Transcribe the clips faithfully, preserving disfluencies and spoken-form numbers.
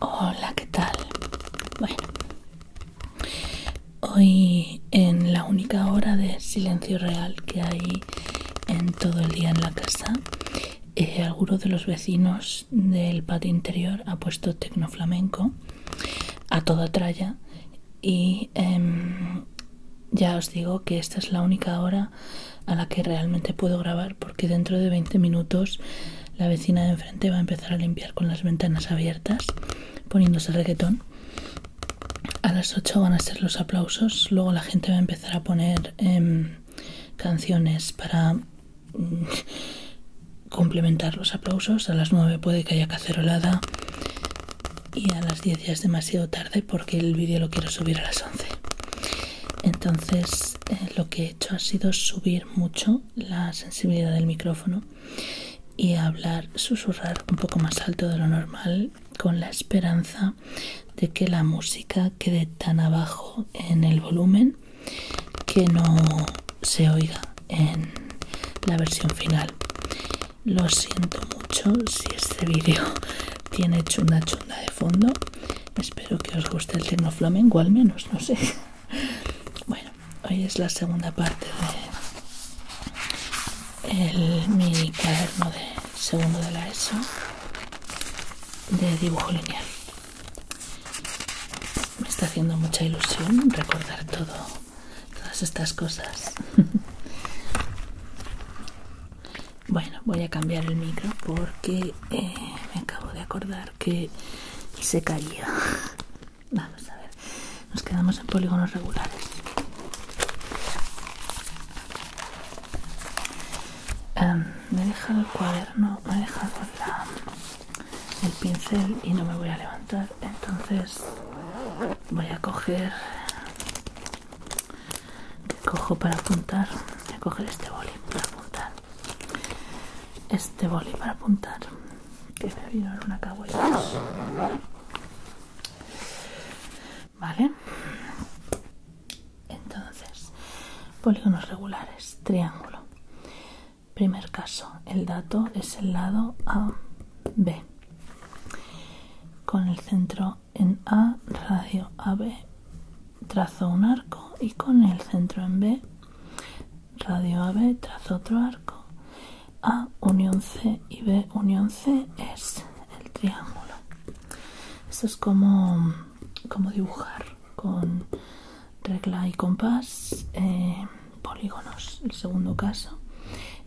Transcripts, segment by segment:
Hola, ¿qué tal? Bueno, hoy en la única hora de silencio real que hay en todo el día en la casa, eh, alguno de los vecinos del patio interior ha puesto tecnoflamenco a toda tralla y eh, ya os digo que esta es la única hora a la que realmente puedo grabar, porque dentro de veinte minutos la vecina de enfrente va a empezar a limpiar con las ventanas abiertas poniéndose reggaetón. A las ocho van a ser los aplausos, luego la gente va a empezar a poner eh, canciones para mm, complementar los aplausos. A las nueve puede que haya cacerolada y a las diez ya es demasiado tarde porque el vídeo lo quiero subir a las once. Entonces eh, lo que he hecho ha sido subir mucho la sensibilidad del micrófono y hablar, susurrar un poco más alto de lo normal, con la esperanza de que la música quede tan abajo en el volumen que no se oiga en la versión final. Lo siento mucho si este vídeo tiene chunda chunda de fondo. Espero que os guste el tecnoflamenco, al menos, no sé. Bueno, hoy es la segunda parte de el, mi cuaderno de segundo de la ESO de dibujo lineal. Me está haciendo mucha ilusión recordar todo, todas estas cosas. Bueno, voy a cambiar el micro porque eh, me acabo de acordar que se caía. Vamos a ver, nos quedamos en polígonos regulares. Um, me he dejado el cuaderno, me he dejado la... el pincel y no me voy a levantar, entonces voy a coger, ¿qué cojo para apuntar? Voy a coger este boli para apuntar, este boli para apuntar, que me vino en una cagüeta. Vale, entonces, polígonos regulares, triángulo. Primer caso, el dato es el lado A B, con el centro en A, radio A B, trazo un arco, y con el centro en B, radio A B, trazo otro arco. A unión C y B unión C es el triángulo. Esto es como, como dibujar con regla y compás eh, polígonos. El segundo caso,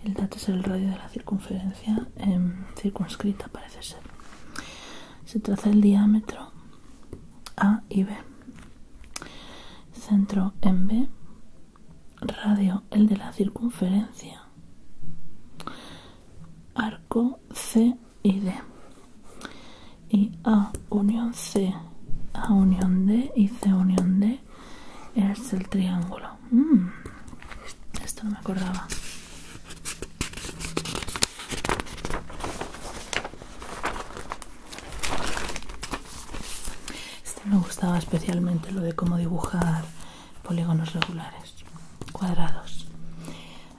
el dato es el radio de la circunferencia eh, circunscrita, parece ser. Se traza el diámetro A y B, centro en B, radio el de la circunferencia, arco C y D, y A unión C, A unión D y C unión D es el triángulo. Mm, esto no me acordaba. Me gustaba especialmente lo de cómo dibujar polígonos regulares, cuadrados.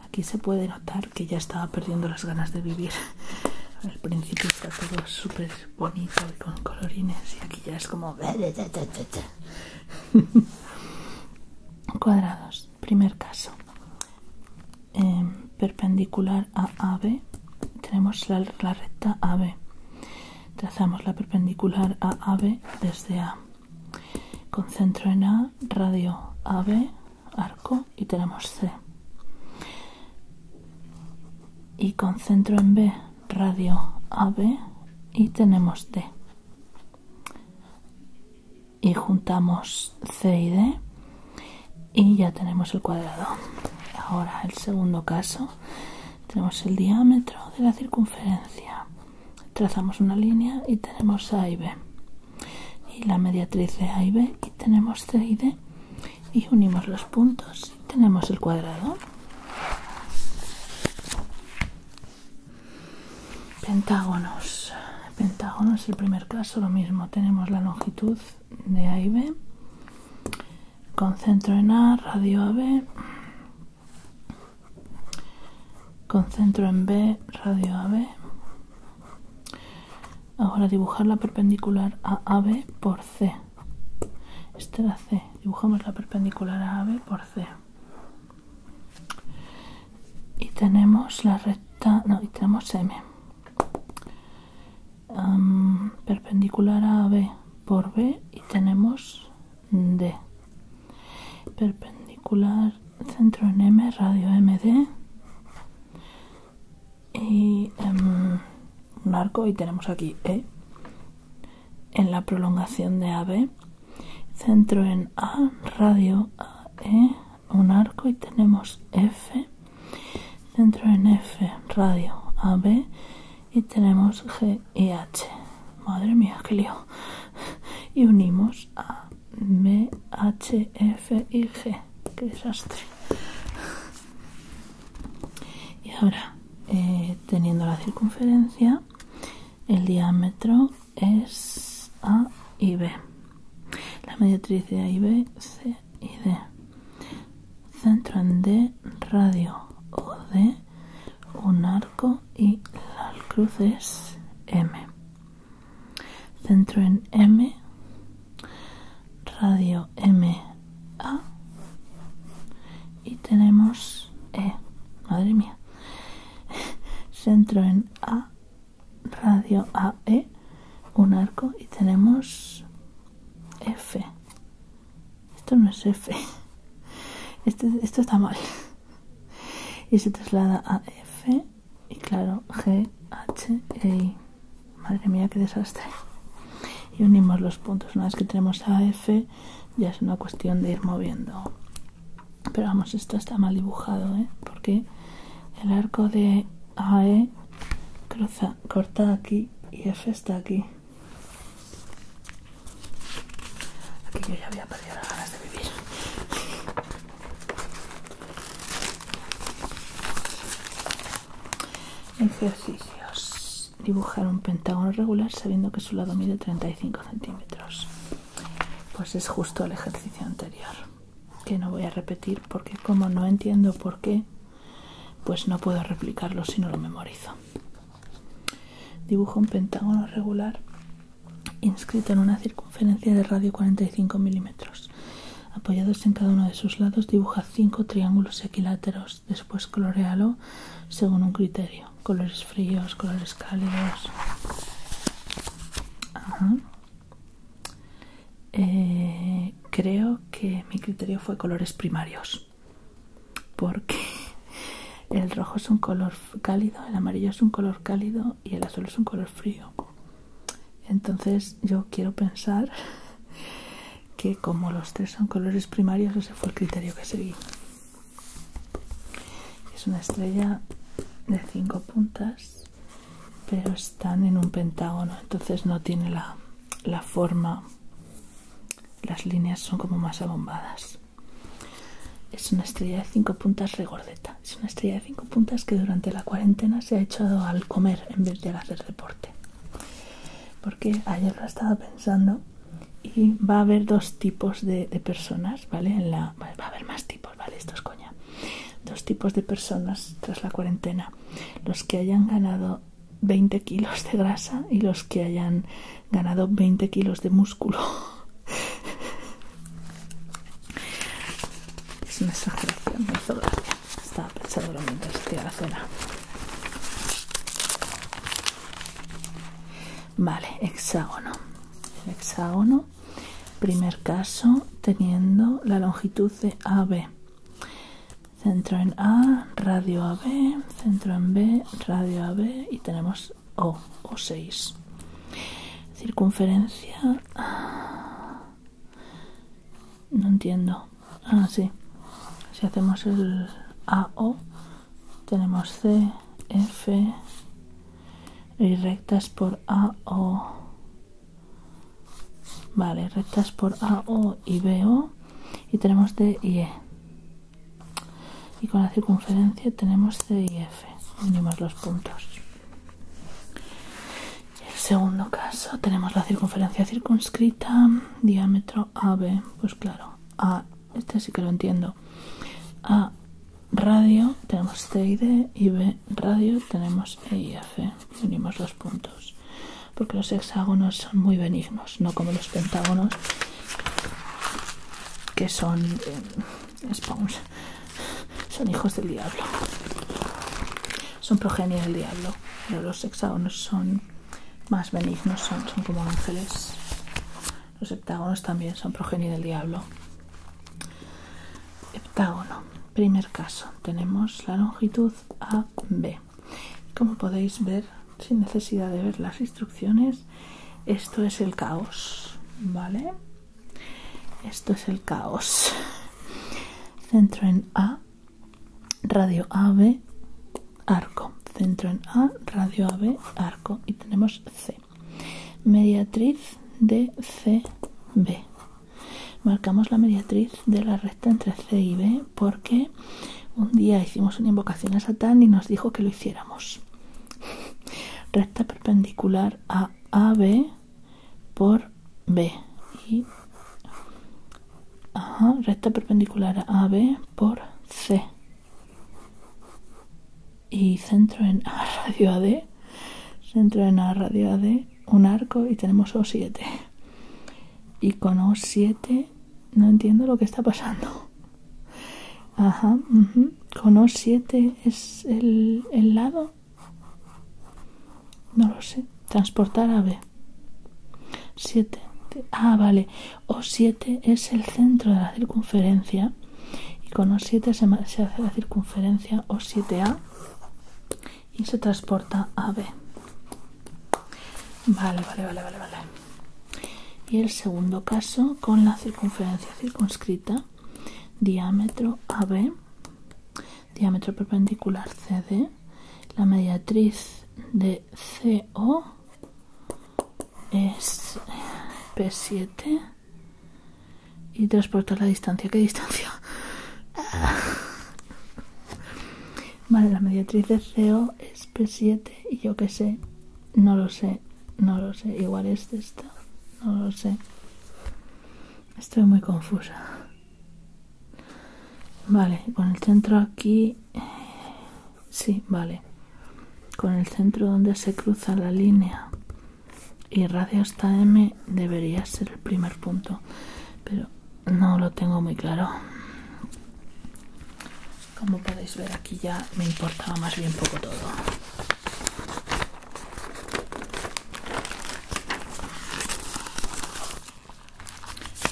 Aquí se puede notar que ya estaba perdiendo las ganas de vivir. Al principio está todo súper bonito y con colorines, y aquí ya es como... Cuadrados, primer caso. Eh, perpendicular a A B, tenemos la, la recta A B. Trazamos la perpendicular a AB desde A. Con centro en A, radio A B, arco, y tenemos C. Y con centro en B, radio A B, y tenemos D. Y juntamos C y D, y ya tenemos el cuadrado. Ahora, el segundo caso, tenemos el diámetro de la circunferencia. Trazamos una línea y tenemos A y B. Y la mediatriz de A y B, y tenemos C y D, y unimos los puntos y tenemos el cuadrado. Pentágonos. Pentágonos, el primer caso, lo mismo. Tenemos la longitud de A y B, con centro en A, radio A B, con centro en B, radio A B, Ahora dibujar la perpendicular a A B por C. Esta era C. Dibujamos la perpendicular a A B por C. Y tenemos la recta... No, y tenemos M. Um, perpendicular a AB por B y tenemos D. Perpendicular, centro en M, radio M D. Y um, un arco y tenemos aquí E. En la prolongación de A B. Centro en A, radio A E, un arco y tenemos F. Centro en F, radio A B y tenemos G y H. Madre mía, qué lío. Y unimos A, B, H, F y G. Qué desastre. Y ahora, eh, teniendo la circunferencia, el diámetro es A y B. La mediatriz de A y B, C y D. Centro en D, radio O D, un arco y la cruz es M. Centro en M, radio M A y tenemos E. Madre mía. Centro en A, radio A E, un arco y tenemos F. Esto no es F. Este, esto está mal. Y se traslada a F y claro, G, H, E, I. Madre mía, qué desastre. Y unimos los puntos. Una vez que tenemos a F, ya es una cuestión de ir moviendo. Pero vamos, esto está mal dibujado, ¿eh? Porque el arco de A E cruza, corta aquí y F está aquí. Yo ya había perdido las ganas de vivir. Ejercicios. Dibujar un pentágono regular sabiendo que su lado mide treinta y cinco centímetros. Pues es justo el ejercicio anterior, que no voy a repetir porque como no entiendo por qué, pues no puedo replicarlo si no lo memorizo. Dibujo un pentágono regular inscrito en una circunferencia de radio cuarenta y cinco milímetros. Apoyados en cada uno de sus lados, dibuja cinco triángulos equiláteros. Después coloréalo según un criterio. Colores fríos, colores cálidos. Ajá. Eh, creo que mi criterio fue colores primarios. Porque el rojo es un color cálido, el amarillo es un color cálido y el azul es un color frío. Entonces yo quiero pensar que como los tres son colores primarios, ese fue el criterio que seguí. Es una estrella de cinco puntas, pero están en un pentágono, entonces no tiene la, la forma, las líneas son como más abombadas. Es una estrella de cinco puntas regordeta. Es una estrella de cinco puntas que durante la cuarentena se ha echado al comer en vez de al hacer deporte. Porque ayer lo estaba pensando y va a haber dos tipos de, de personas, ¿vale? En la, ¿vale? Va a haber más tipos, ¿vale? Esto es coña. Dos tipos de personas tras la cuarentena. Los que hayan ganado veinte kilos de grasa y los que hayan ganado veinte kilos de músculo. Es una exageración, me hizo gracia. Estaba pensando mientras estoy a la cena. Vale, hexágono. El hexágono, primer caso, teniendo la longitud de A B. Centro en A, radio A B, centro en B, radio A B y tenemos O, O seis. Circunferencia... No entiendo. Ah, sí. Si hacemos el A O, tenemos C, F... Y rectas por A O. Vale, rectas por A O y B O. Y tenemos D y E. Y con la circunferencia tenemos C y F. Unimos los puntos. Y el segundo caso, tenemos la circunferencia circunscrita, diámetro A B. Pues claro, A, este sí que lo entiendo. A radio tenemos C y D y B radio tenemos E y F. Unimos los puntos. porque los hexágonos son muy benignos, no como los pentágonos, que son eh, spawns, son hijos del diablo, son progenie del diablo, pero los hexágonos son más benignos, son, son como ángeles. Los heptágonos también son progenie del diablo. Heptágono, primer caso, tenemos la longitud A B. Como podéis ver, sin necesidad de ver las instrucciones, esto es el caos, ¿vale? Esto es el caos. Centro en A, radio A B, arco. Centro en A, radio A B, arco. Y tenemos C. Mediatriz de C B. Marcamos la mediatriz de la recta entre C y B porque un día hicimos una invocación a Satán y nos dijo que lo hiciéramos. Recta perpendicular a A B por B. Y, ajá, recta perpendicular a A B por C. Y centro en A radio A D, centro en A radio A D, un arco y tenemos O siete. Y con O siete no entiendo lo que está pasando. Ajá, uh-huh. Con O siete es el, el lado. No lo sé. Transportar a B. siete. Ah, vale. O siete es el centro de la circunferencia. Y con O siete se, se hace la circunferencia O siete A. Y se transporta a B. Vale, vale, vale, vale, vale. Y el segundo caso con la circunferencia circunscrita. Diámetro A B. Diámetro perpendicular C D. La mediatriz de C O es P siete. Y transportar la distancia. ¿Qué distancia? Vale, la mediatriz de C O es P siete y yo qué sé, no lo sé, no lo sé, igual es esta, no lo sé. Estoy muy confusa. Vale, con el centro aquí, sí, vale. Con el centro donde se cruza la línea y radio hasta M debería ser el primer punto, pero no lo tengo muy claro. Como podéis ver aquí ya me importaba más bien poco todo.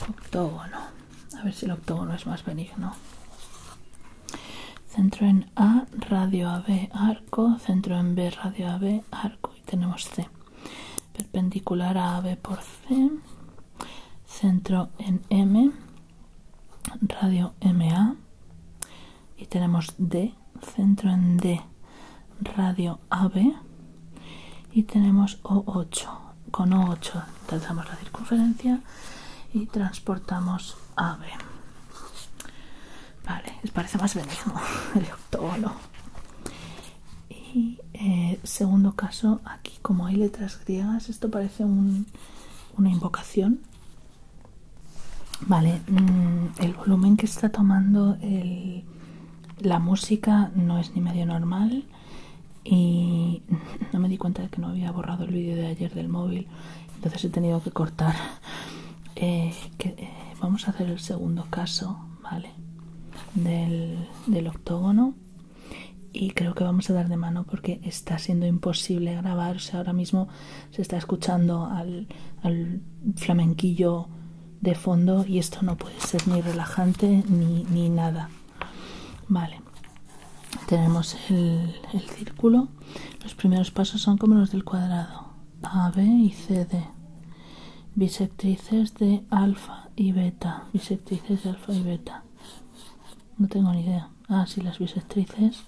Octógono. A ver si el octógono es más benigno. Centro en A, radio A B, arco. Centro en B, radio A B, arco. Y tenemos C. Perpendicular a A B por C. Centro en M, radio M A. Y tenemos D, centro en D, radio A B. Y tenemos O ocho. Con O ocho trazamos la circunferencia y transportamos A B. Vale, les parece más benigno el octógono. Y eh, segundo caso, aquí como hay letras griegas, esto parece un, una invocación. Vale, mmm, el volumen que está tomando el... La música no es ni medio normal y no me di cuenta de que no había borrado el vídeo de ayer del móvil, entonces he tenido que cortar. Eh, que, eh, vamos a hacer el segundo caso, ¿vale? Del, del octógono y creo que vamos a dar de mano porque está siendo imposible grabar. O sea, ahora mismo se está escuchando al, al flamenquillo de fondo y esto no puede ser ni relajante ni, ni nada. Vale, tenemos el, el círculo. Los primeros pasos son como los del cuadrado. A, B y C, D. Bisectrices de alfa y beta. Bisectrices de alfa y beta. No tengo ni idea. Ah, sí, las bisectrices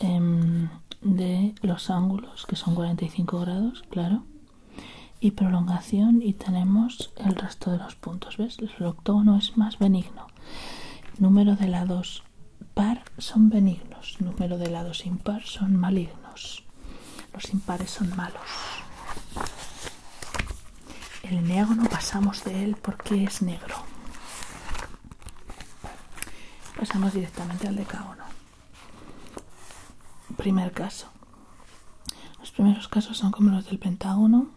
eh, de los ángulos, que son cuarenta y cinco grados, claro. Y prolongación y tenemos el resto de los puntos. ¿Ves? El octógono es más benigno. Número de lados par son benignos, número de lados impar son malignos, los impares son malos. El eneago no pasamos de él porque es negro. Pasamos directamente al decágono. Primer caso. Los primeros casos son como los del pentágono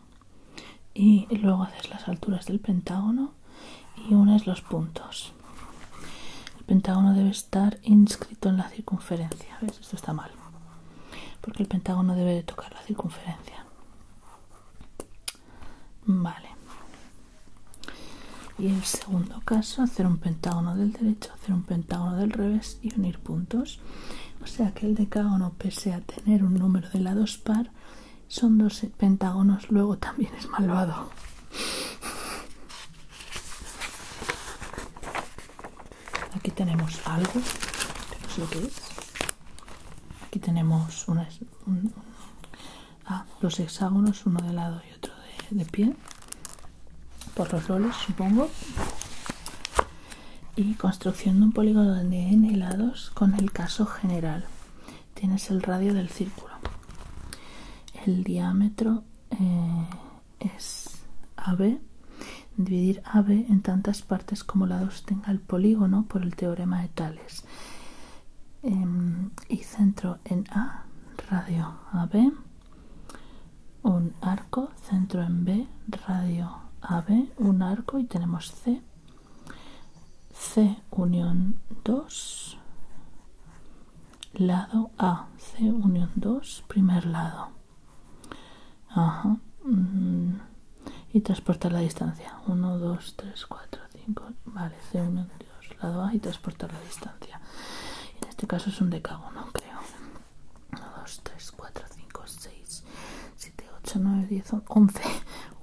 y luego haces las alturas del pentágono y unes los puntos. El pentágono debe estar inscrito en la circunferencia. ¿Ves? Esto está mal, porque el pentágono debe de tocar la circunferencia. Vale. Y el segundo caso, hacer un pentágono del derecho, hacer un pentágono del revés y unir puntos. O sea que el decágono, pese a tener un número de lados par, son dos pentágonos, luego también es malvado. Aquí tenemos algo, que no sé lo que es. Aquí tenemos una, un, un, ah, dos hexágonos, uno de lado y otro de, de pie, por los roles, supongo. Y construcción de un polígono de n lados con el caso general. Tienes el radio del círculo. El diámetro eh, es A B. Dividir A B en tantas partes como lados tenga el polígono por el teorema de Thales. Eh, y centro en A, radio A B. Un arco, centro en B, radio A B, un arco, y tenemos C. C unión dos, lado A, C unión dos, primer lado. Ajá. Y transportar la distancia, uno, dos, tres, cuatro, cinco, vale, C unión dos, lado A, y transportar la distancia. En este caso es un decágono, creo. uno, dos, tres, cuatro, cinco, seis, siete, ocho, nueve, diez, once.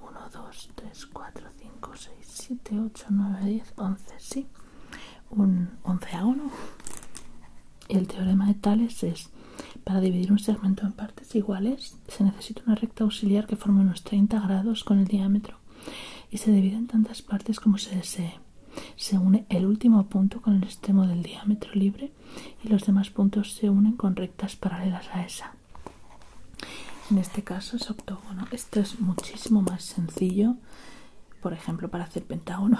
uno, dos, tres, cuatro, cinco, seis, siete, ocho, nueve, diez, once, sí. Un onceágono. El teorema de Thales es: para dividir un segmento en partes iguales se necesita una recta auxiliar que forme unos treinta grados con el diámetro y se divide en tantas partes como se desee. Se une el último punto con el extremo del diámetro libre y los demás puntos se unen con rectas paralelas a esa. En este caso es octógono. Esto es muchísimo más sencillo, por ejemplo, para hacer pentágonos.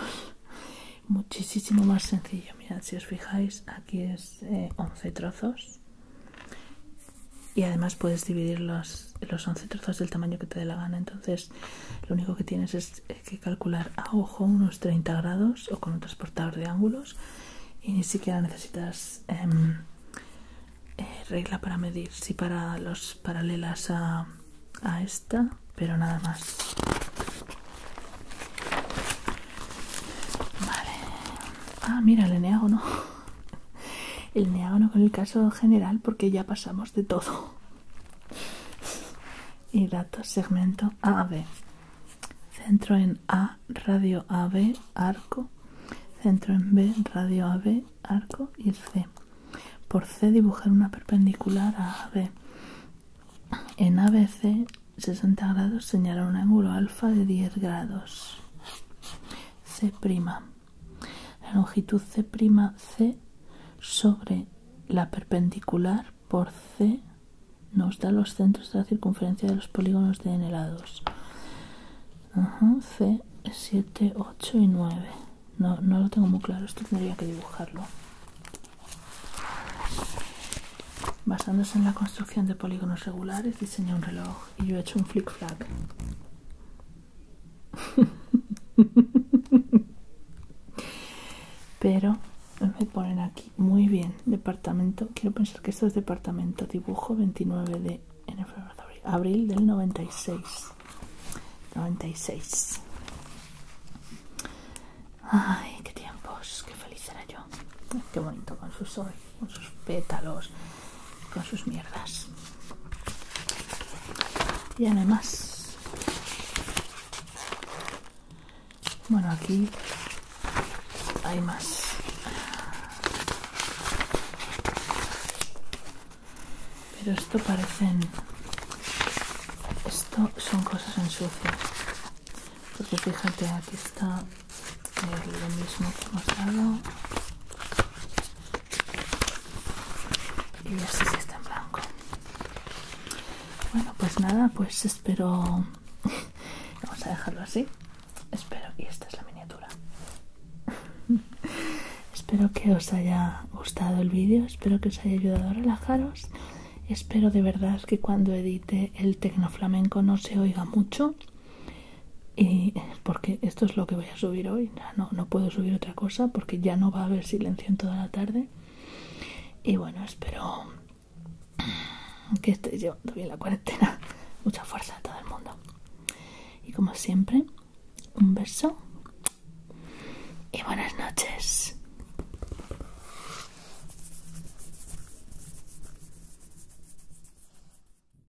Muchísimo más sencillo. Mirad, si os fijáis, aquí es eh, once trozos. Y además puedes dividir los, los once trozos del tamaño que te dé la gana. Entonces, lo único que tienes es que calcular a ojo unos treinta grados o con un transportador de ángulos. Y ni siquiera necesitas eh, eh, regla para medir. Sí, para los paralelas a, a esta, pero nada más. Vale. Ah, mira, el eneágono. El neágono con el caso general, porque ya pasamos de todo. Y dato segmento A B. Centro en A, radio A B, arco. Centro en B, radio A B, arco. Y el C. Por C dibujar una perpendicular a A B. En A B C, sesenta grados, señalar un ángulo alfa de diez grados. C'. La longitud C'C sobre la perpendicular por C nos da los centros de la circunferencia de los polígonos de n lados. Uh-huh. C, siete, ocho y nueve. No, no lo tengo muy claro, esto tendría que dibujarlo. Basándose en la construcción de polígonos regulares, diseña un reloj. Y yo he hecho un flick-flack. Pero me ponen aquí, muy bien, departamento, quiero pensar que esto es departamento, dibujo veintinueve de enero, febrero, abril del noventa y seis. Ay, qué tiempos, qué feliz era yo. Qué bonito con sus hoy, con sus pétalos, con sus mierdas. Y además, bueno, aquí hay más. Pero esto parecen... Esto son cosas en sucio. Porque fíjate, aquí está lo mismo que hemos dado. Y así sí está en blanco. Bueno, pues nada, pues espero... Vamos a dejarlo así. Espero, y esta es la miniatura. Espero que os haya gustado el vídeo, espero que os haya ayudado a relajaros. Espero de verdad que cuando edite el tecnoflamenco no se oiga mucho, y porque esto es lo que voy a subir hoy, no, no puedo subir otra cosa porque ya no va a haber silencio en toda la tarde. Y bueno, espero que estéis llevando bien la cuarentena. Mucha fuerza a todo el mundo. Y como siempre, un beso y buenas noches.